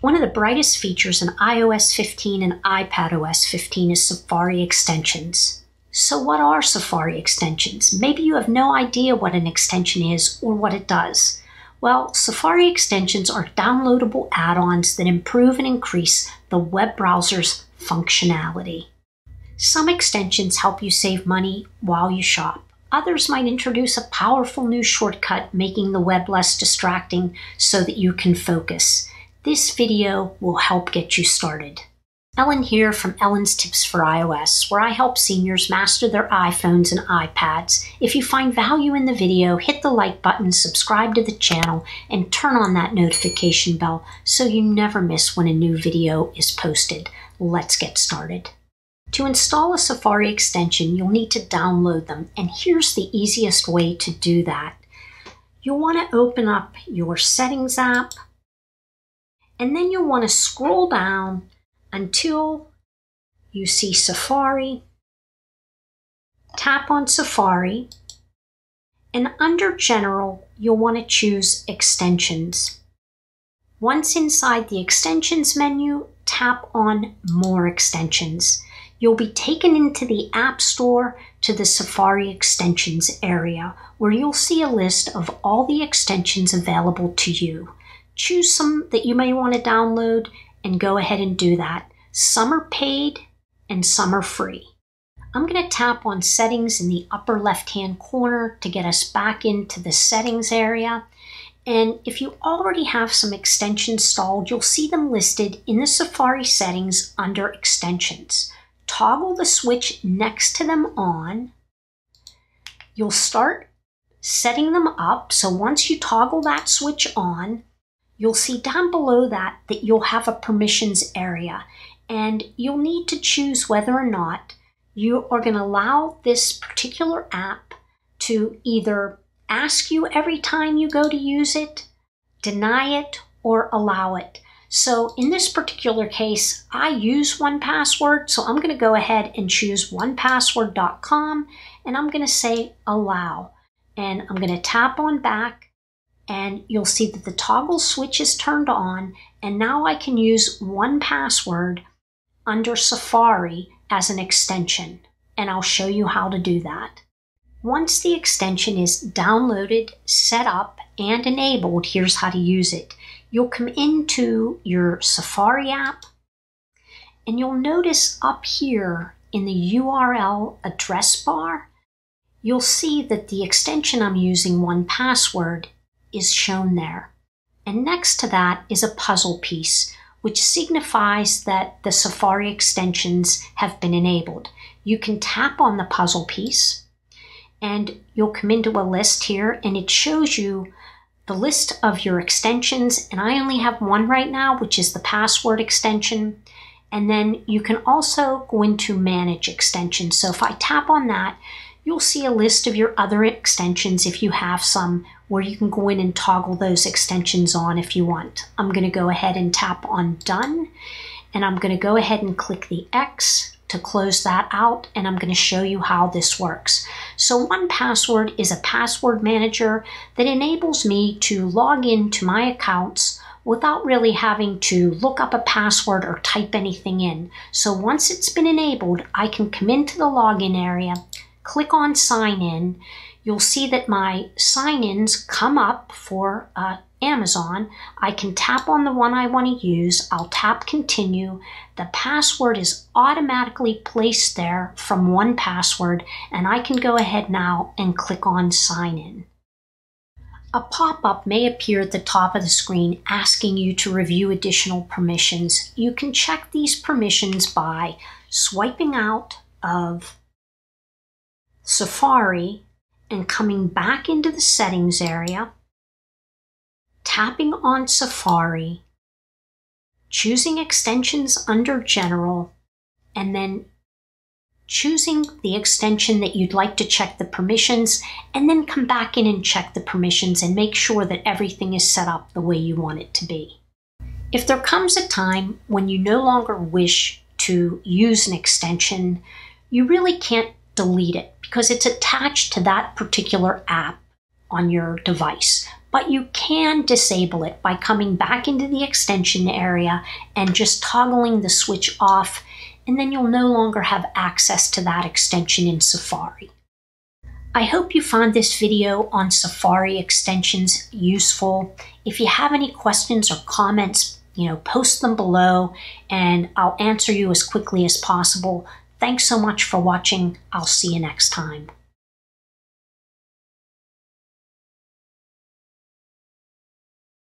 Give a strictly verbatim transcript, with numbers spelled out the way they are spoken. One of the brightest features in i O S fifteen and iPadOS fifteen is Safari extensions. So what are Safari extensions? Maybe you have no idea what an extension is or what it does. Well, Safari extensions are downloadable add-ons that improve and increase the web browser's functionality. Some extensions help you save money while you shop. Others might introduce a powerful new shortcut, making the web less distracting so that you can focus. This video will help get you started. Ellen here from Ellen's Tips for iOS, where I help seniors master their iPhones and iPads. If you find value in the video, hit the like button, subscribe to the channel, and turn on that notification bell so you never miss when a new video is posted. Let's get started. To install a Safari extension, you'll need to download them, and here's the easiest way to do that. You'll want to open up your Settings app, and then you'll want to scroll down until you see Safari. Tap on Safari, and under General, you'll want to choose Extensions. Once inside the Extensions menu, tap on More Extensions. You'll be taken into the App Store to the Safari Extensions area, where you'll see a list of all the extensions available to you. Choose some that you may want to download and go ahead and do that. Some are paid and some are free. I'm going to tap on Settings in the upper left-hand corner to get us back into the Settings area. And if you already have some extensions installed, you'll see them listed in the Safari settings under Extensions. Toggle the switch next to them on. You'll start setting them up. So once you toggle that switch on, you'll see down below that that you'll have a permissions area, and you'll need to choose whether or not you are going to allow this particular app to either ask you every time you go to use it, deny it, or allow it. So in this particular case, I use one password, so I'm going to go ahead and choose one password dot com, and I'm going to say allow, and I'm going to tap on back, and you'll see that the toggle switch is turned on, and now I can use one password under Safari as an extension, and I'll show you how to do that. Once the extension is downloaded, set up, and enabled, here's how to use it. You'll come into your Safari app, and you'll notice up here in the U R L address bar, you'll see that the extension I'm using, one password, is shown there. And next to that is a puzzle piece, which signifies that the Safari extensions have been enabled. You can tap on the puzzle piece, and you'll come into a list here, and it shows you the list of your extensions, and I only have one right now, which is the password extension. And then you can also go into manage extensions. So if I tap on that, you'll see a list of your other extensions if you have some, where you can go in and toggle those extensions on if you want. I'm going to go ahead and tap on done, and I'm going to go ahead and click the X to close that out, and I'm going to show you how this works. So one password is a password manager that enables me to log into my accounts without really having to look up a password or type anything in. So once it's been enabled, I can come into the login area, click on sign in. You'll see that my sign-ins come up for uh, Amazon. I can tap on the one I want to use. I'll tap continue. The password is automatically placed there from one password, and I can go ahead now and click on sign in. A pop-up may appear at the top of the screen asking you to review additional permissions. You can check these permissions by swiping out of Safari and coming back into the settings area, tapping on Safari, choosing extensions under General, and then choosing the extension that you'd like to check the permissions, and then come back in and check the permissions and make sure that everything is set up the way you want it to be. If there comes a time when you no longer wish to use an extension, you really can't delete it because it's attached to that particular app on your device. but you can disable it by coming back into the extension area and just toggling the switch off, and then you'll no longer have access to that extension in Safari. I hope you found this video on Safari extensions useful. If you have any questions or comments, you know, post them below and I'll answer you as quickly as possible. Thanks so much for watching. I'll see you next time.